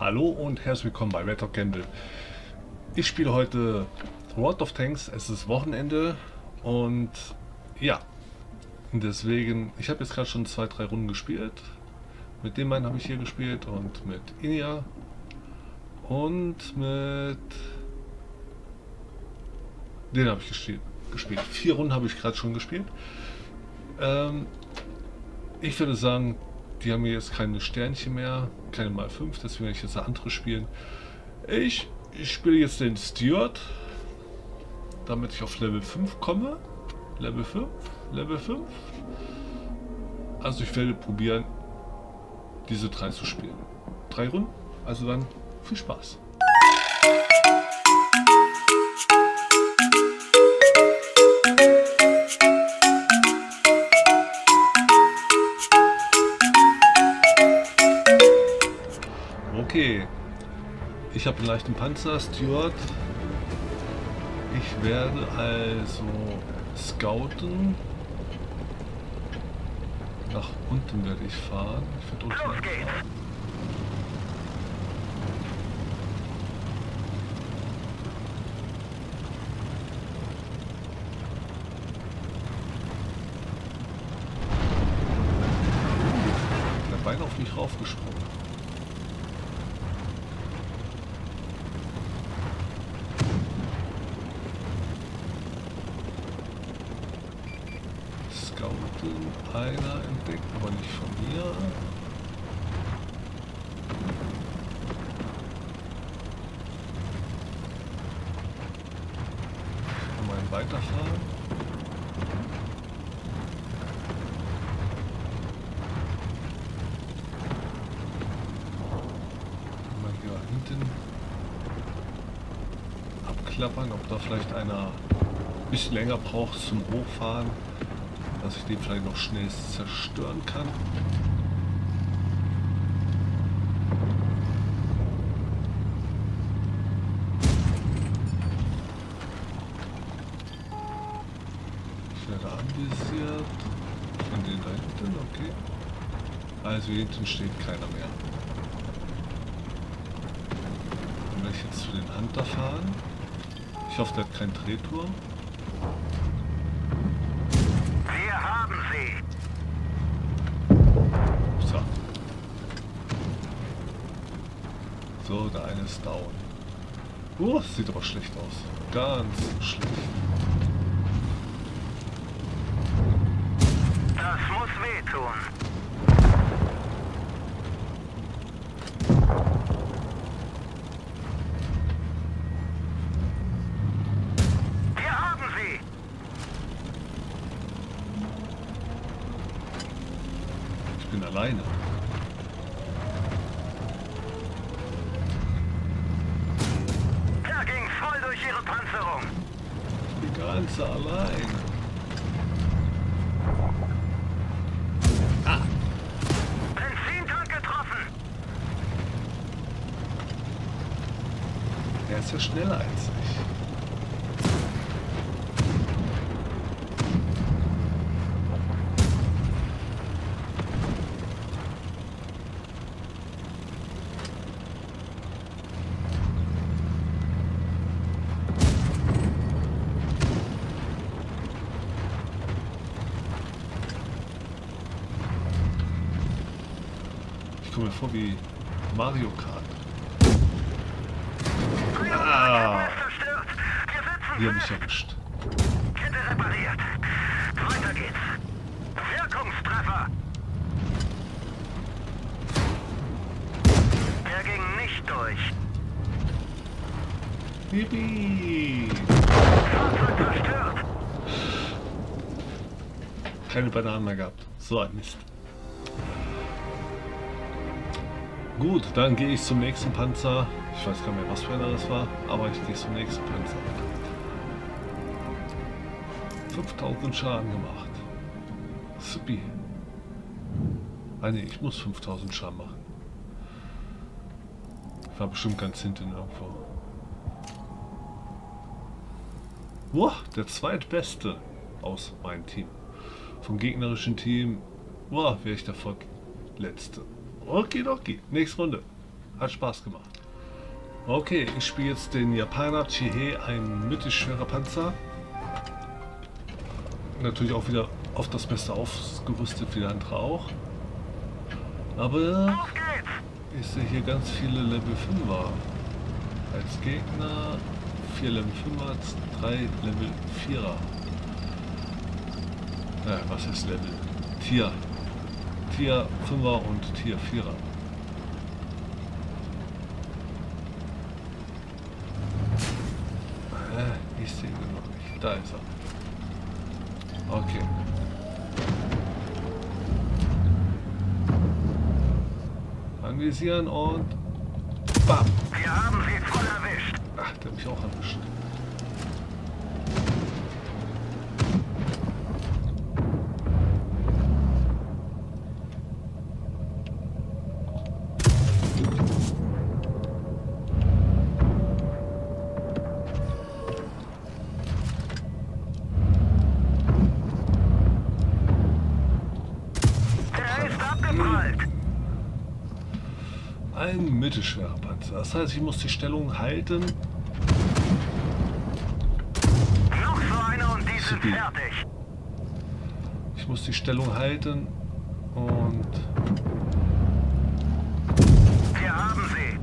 Hallo und herzlich willkommen bei Reddog Gamble. Ich spiele heute World of Tanks, es ist Wochenende und ja, deswegen, ich habe jetzt gerade schon 2-3 Runden gespielt. Mit dem Mann habe ich hier gespielt und mit Inia und mit den habe ich gespielt. 4 Runden habe ich gerade schon gespielt. Ich würde sagen, die haben hier jetzt keine Sternchen mehr, keine mal 5, deswegen werde ich jetzt eine andere spielen. Ich spiele jetzt den Stuart, damit ich auf Level 5 komme. Level 5, Level 5. Also ich werde probieren, diese 3 zu spielen. 3 Runden, also dann viel Spaß. Okay, ich habe einen leichten Panzer, Stuart. Ich werde also scouten. Nach unten werde ich fahren. Ich werde unten fahren. Der Bein auf mich raufgesprungen. Einer entdeckt, aber nicht von mir. Ich kann mal weiterfahren. Mal hier hinten abklappern, ob da vielleicht einer ein bisschen länger braucht zum Hochfahren, dass ich den vielleicht noch schnell zerstören kann. Ich werde anvisiert. Von den da hinten, okay. Also hier hinten steht keiner mehr. Dann werde ich jetzt zu den Hunter fahren. Ich hoffe, der hat keinen Drehturm. So, der eine ist down. Sieht aber schlecht aus. Ganz schlecht. Das muss wehtun. Wir haben sie. Ich bin alleine. Ganz allein. Ah. Benzintank getroffen. Der ist ja schneller als mir vor wie Mario Kart. Die haben mich erwischt. Kette repariert. Weiter geht's. Wirkungstreffer. Der ging nicht durch. Bibi. Fahrzeug zerstört. Keine Bananen mehr gehabt. So ein Mist. Gut, dann gehe ich zum nächsten Panzer. Ich weiß gar nicht mehr, was für einer das war, aber ich gehe zum nächsten Panzer. 5000 Schaden gemacht. Supi. Ah ne, ich muss 5000 Schaden machen. Ich war bestimmt ganz hinten irgendwo. Boah, der zweitbeste aus meinem Team. Vom gegnerischen Team, boah, wäre ich der vorletzte. Okay, nächste Runde. Hat Spaß gemacht. Okay, ich spiele jetzt den Japaner Chi-He, ein mittelschwerer Panzer. Natürlich auch wieder auf das Beste ausgerüstet wie der andere auch. Aber ich sehe hier ganz viele Level 5er als Gegner, 4 Level 5er, 3 Level 4er. Naja, was ist Level? Tier. Tier 5er und Tier 4er. Ich sehe ihn noch nicht. Da ist er. Okay. Anvisieren und bam! Wir haben sie voll erwischt! Ach, der hat mich auch erwischt. Ein mittelschwerer Panzer. Das heißt, ich muss die Stellung halten. Noch so eine und die sind fertig. Ich muss die Stellung halten und... Wir haben sie.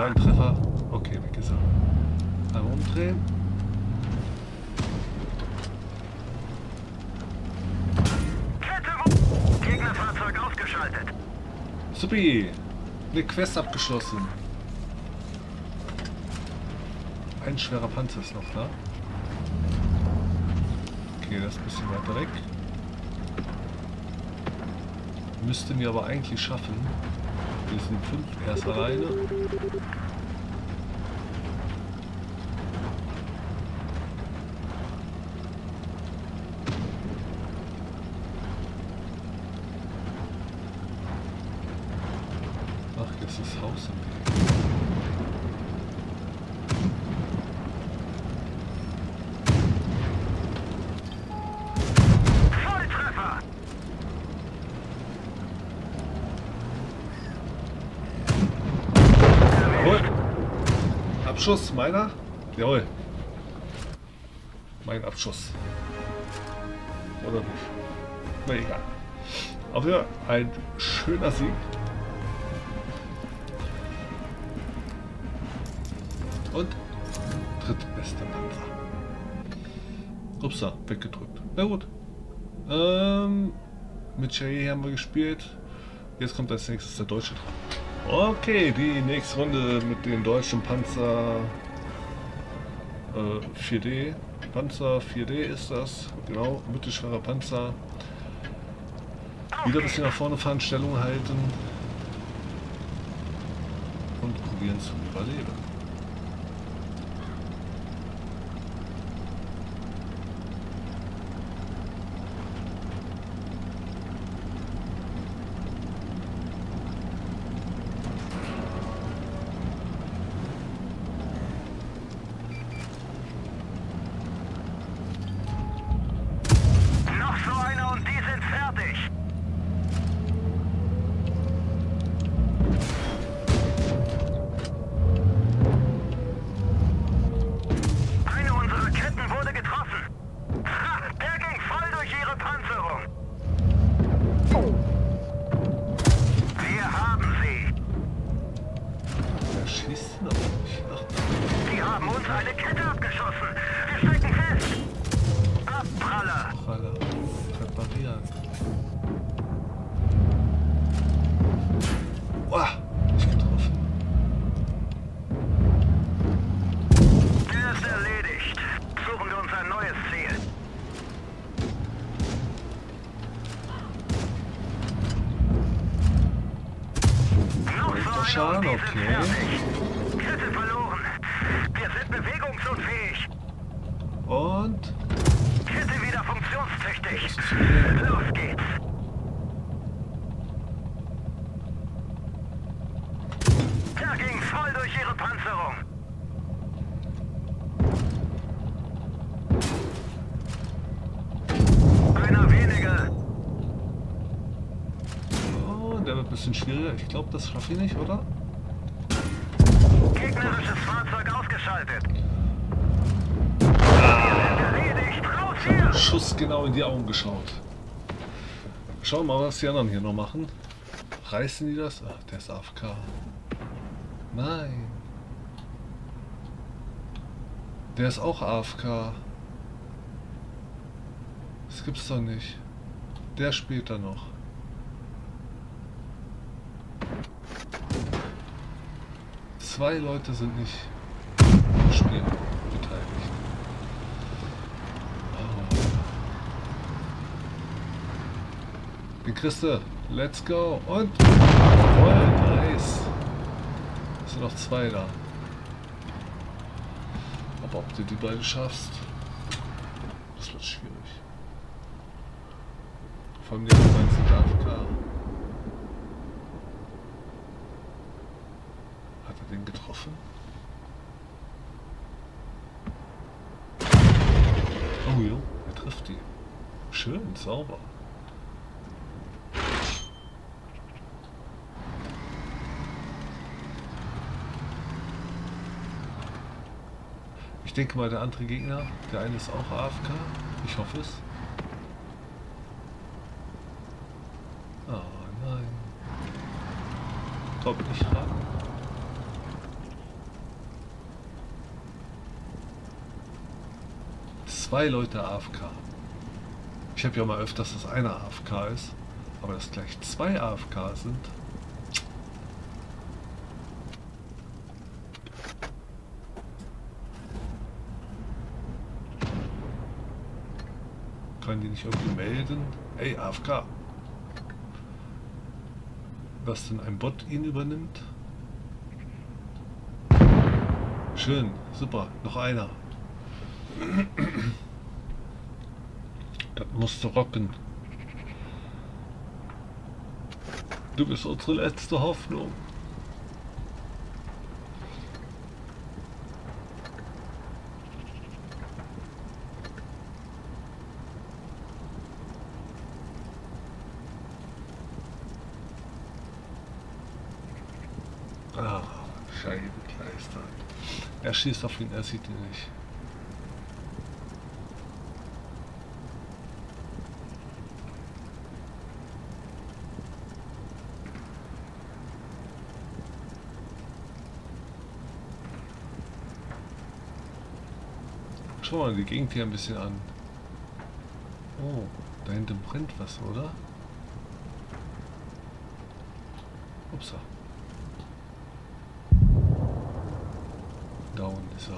Ein Treffer. Okay, weg ist er. Einmal umdrehen. Gegnerfahrzeug ausgeschaltet. Supi. Eine Quest abgeschlossen. Ein schwerer Panzer ist noch da. Okay, das ist ein bisschen weiter weg. Müssten wir aber eigentlich schaffen. Wir sind 5, erst alleine. Ach, jetzt ist das Haus im Weg. Abschuss meiner? Jawohl. Mein Abschuss. Oder nicht? Na egal. Aber ja, ein schöner Sieg. Und drittbester Panzer. Upsa, weggedrückt. Na gut. Mit Chi-He haben wir gespielt. Jetzt kommt als nächstes der Deutsche dran. Okay, die nächste Runde mit den deutschen Panzer 4D. Panzer 4D ist das, genau, mittelschwerer Panzer. Wieder ein bisschen nach vorne fahren, Stellung halten und probieren zu überleben. Okay. Kette verloren. Wir sind bewegungsunfähig. Und funktionstüchtig. Los geht's. Da ging voll durch ihre Panzerung. Einer weniger. Oh, der wird ein bisschen schwieriger. Ich glaube, das schaffe ich nicht, oder? Gegnerisches Fahrzeug ausgeschaltet. Schuss genau in die Augen geschaut. Schauen wir mal, was die anderen hier noch machen. Reißen die das? Ach, der ist AFK. Nein. Der ist auch AFK. Das gibt's doch nicht. Der spielt da noch. Zwei Leute sind nicht im Spiel beteiligt. Den kriegst du. Let's go. Und voll nice. Es sind noch zwei da. Aber ob du die beiden schaffst, das wird schwierig. Vor allem die anderen sind AFK. Hat er den getroffen? Oh jo, er trifft die. Schön, sauber. Ich denke mal, der andere Gegner, der eine ist auch AFK. Ich hoffe es. Oh nein. Top nicht ran. Zwei Leute AFK. Ich habe ja mal öfters, dass einer AFK ist, aber dass gleich zwei AFK sind. Können die nicht irgendwie melden? Ey, AFK! Dass denn ein Bot ihn übernimmt? Schön, super, noch einer. Das musst du rocken. Du bist unsere letzte Hoffnung. Er schießt auf ihn, er sieht ihn nicht. Schau mal die Gegend hier ein bisschen an. Oh, da hinten brennt was, oder? Upsa. Down ist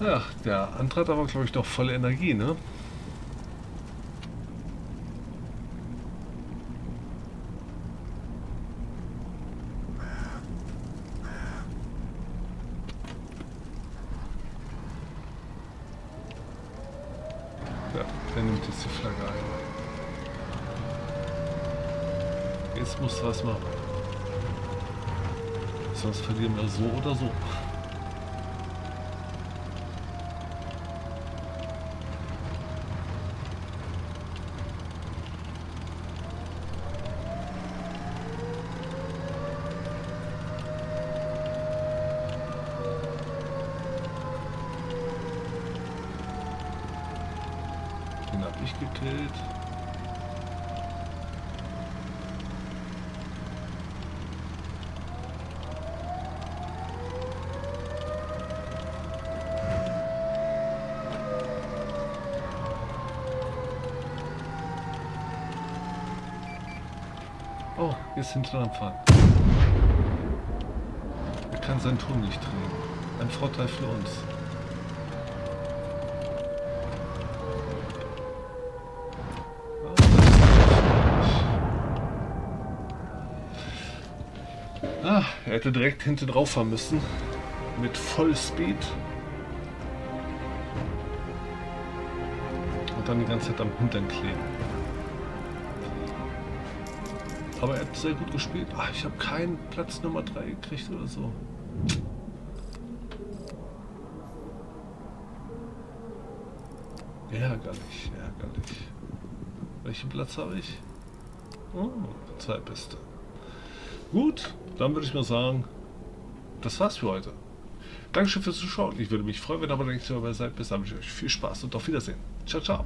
er. Ja, der andere hat aber, glaube ich, noch volle Energie, ne? Ja, der nimmt jetzt die Flagge ein. Jetzt musst du was machen. Sonst verlieren wir so oder so. Den habe ich gekillt. Oh, jetzt hinten am Fahren. Er kann seinen Turm nicht drehen. Ein Vorteil für uns. Oh, das ist Ah, er hätte direkt hinten drauf fahren müssen. Mit Vollspeed. Und dann die ganze Zeit am Hintern kleben. Aber er hat sehr gut gespielt. Ach, ich habe keinen Platz Nummer 3 gekriegt oder so. Ärgerlich, ärgerlich. Welchen Platz habe ich? Oh, 2. Beste. Gut, dann würde ich mal sagen, das war's für heute. Dankeschön fürs Zuschauen. Ich würde mich freuen, wenn ihr aber nächstes Mal dabei seid. Bis dann wünsche ich euch viel Spaß und auf Wiedersehen. Ciao, ciao.